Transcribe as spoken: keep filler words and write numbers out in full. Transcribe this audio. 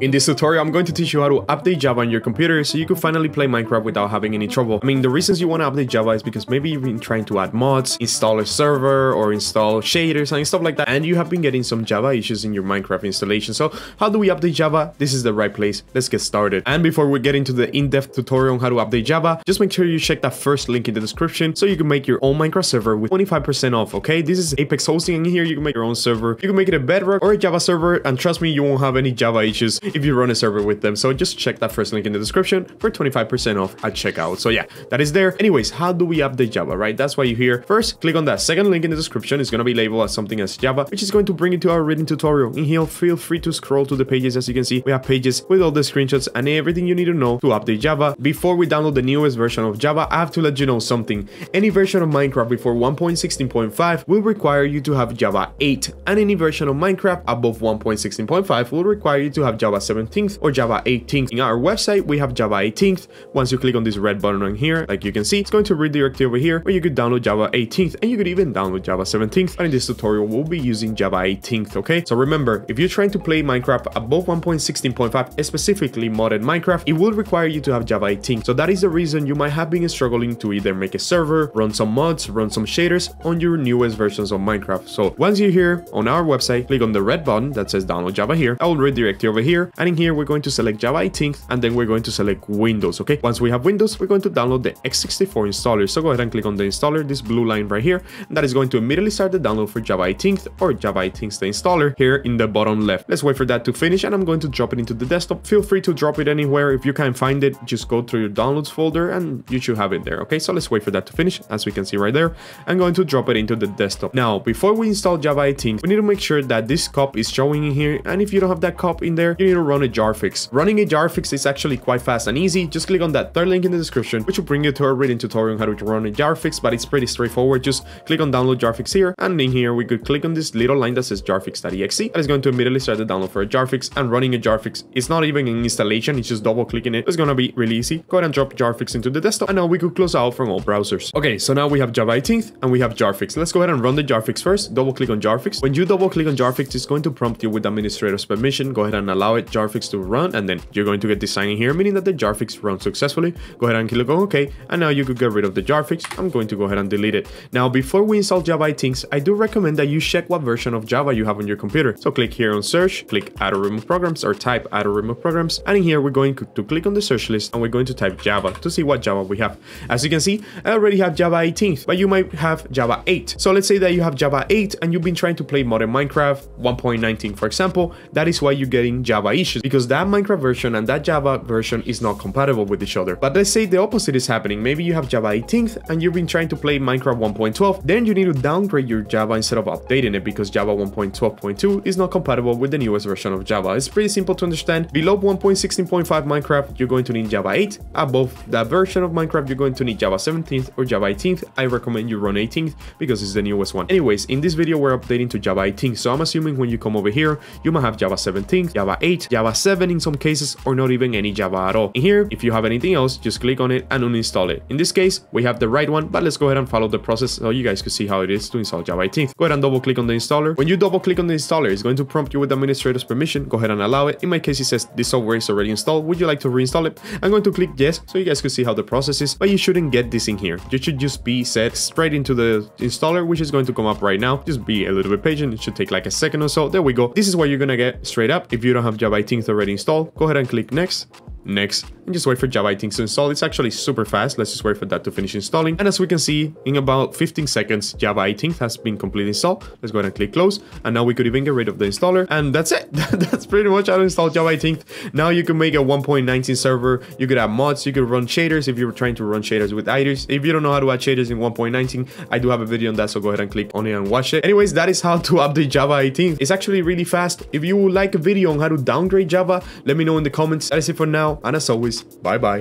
In this tutorial, I'm going to teach you how to update Java on your computer so you can finally play Minecraft without having any trouble. I mean, the reasons you want to update Java is because maybe you've been trying to add mods, install a server, or install shaders and stuff like that, and you have been getting some Java issues in your Minecraft installation. So how do we update Java? This is the right place. Let's get started. And before we get into the in-depth tutorial on how to update Java, just make sure you check that first link in the description so you can make your own Minecraft server with twenty-five percent off, okay? This is Apex Hosting, and here you can make your own server. You can make it a Bedrock or a Java server, and trust me, you won't have any Java issues if you run a server with them. So just check that first link in the description for twenty-five percent off at checkout. So yeah, that is there. Anyways, how do we update Java, right? That's why you're here. First, click on that second link in the description. It's going to be labeled as something as Java, which is going to bring you to our written tutorial. In here, feel free to scroll to the pages. As you can see, we have pages with all the screenshots and everything you need to know to update Java. Before we download the newest version of Java, I have to let you know something. Any version of Minecraft before one point sixteen point five will require you to have Java eight, and any version of Minecraft above one point sixteen point five will require you to have Java seventeen or Java eighteen. In our website, we have Java eighteen. Once you click on this red button on here, like you can see, it's going to redirect you over here where you could download Java eighteen, and you could even download Java seventeen. And in this tutorial, we'll be using Java eighteen, okay? So remember, if you're trying to play Minecraft above one point sixteen point five, specifically modded Minecraft, it will require you to have Java eighteen. So that is the reason you might have been struggling to either make a server, run some mods, run some shaders on your newest versions of Minecraft. So once you're here on our website, click on the red button that says download Java here. I will redirect you over here, and in here we're going to select Java eighteen, and then we're going to select Windows, okay? Once we have Windows, we're going to download the x sixty-four installer. So go ahead and click on the installer, this blue line right here, and that is going to immediately start the download for Java eighteen or Java eighteen's the installer here in the bottom left. Let's wait for that to finish, and I'm going to drop it into the desktop. Feel free to drop it anywhere. If you can't find it, just go through your downloads folder and you should have it there, okay? So let's wait for that to finish. As we can see right there, I'm going to drop it into the desktop. Now, before we install Java eighteen, we need to make sure that this cup is showing in here, and if you don't have that cup in there, you need to run a JarFix. Running a JarFix is actually quite fast and easy. Just click on that third link in the description, which will bring you to our written tutorial on how to run a JarFix, but it's pretty straightforward. Just click on download JarFix here, and in here we could click on this little line that says JarFix dot E X E. That is going to immediately start the download for a JarFix, and running a JarFix is not even an installation, it's just double clicking it. It's gonna be really easy. Go ahead and drop JarFix into the desktop, and now we could close out from all browsers. Okay, so now we have Java eighteen and we have JarFix. Let's go ahead and run the JarFix first. Double click on JarFix. When you double click on JarFix, it's going to prompt you with administrator's permission. Go ahead and allow it JarFix to run, and then you're going to get this sign in here, meaning that the JarFix runs successfully. Go ahead and click on OK, and now you could get rid of the JarFix. I'm going to go ahead and delete it. Now, before we install Java eighteen, I do recommend that you check what version of Java you have on your computer. So click here on search, click add or remove programs, or type add or remove programs, and in here we're going to click on the search list and we're going to type Java to see what Java we have. As you can see, I already have Java eighteen, but you might have Java eight. So let's say that you have Java eight and you've been trying to play modern Minecraft one point nineteen, for example. That is why you're getting Java issues, because that Minecraft version and that Java version is not compatible with each other. But let's say the opposite is happening. Maybe you have Java eighteen and you've been trying to play Minecraft one point twelve, then you need to downgrade your Java instead of updating it, because Java one point twelve point two is not compatible with the newest version of Java. It's pretty simple to understand. Below one point sixteen point five Minecraft, you're going to need Java eight. Above that version of Minecraft, you're going to need Java seventeen or Java eighteen. I recommend you run eighteen because it's the newest one. Anyways, in this video, we're updating to Java eighteen. So I'm assuming when you come over here, you might have Java seventeen, Java eight, Java seven in some cases, or not even any Java at all. In here, if you have anything else, just click on it and uninstall it. In this case, we have the right one, but let's go ahead and follow the process so you guys can see how it is to install Java eighteen. Go ahead and double click on the installer. When you double click on the installer, it's going to prompt you with administrator's permission. Go ahead and allow it. In my case, it says this software is already installed. Would you like to reinstall it? I'm going to click yes so you guys can see how the process is, but you shouldn't get this in here. You should just be set straight into the installer, which is going to come up right now. Just be a little bit patient. It should take like a second or so. There we go. This is what you're gonna get straight up. If you don't have Java eighteen already installed, go ahead and click next, next, and just wait for Java eighteen to install. It's actually super fast. Let's just wait for that to finish installing, and as we can see, in about fifteen seconds Java eighteen has been completely installed. Let's go ahead and click close, and now we could even get rid of the installer, and that's it. That's pretty much how to install Java eighteen. Now you can make a one point nineteen server, you could add mods, you could run shaders if you were trying to run shaders with iris. If you don't know how to add shaders in one point nineteen, I do have a video on that, so go ahead and click on it and watch it. Anyways, that is how to update Java eighteen. It's actually really fast. If you would like a video on how to downgrade Java, let me know in the comments. That is it for now, and as always, bye bye.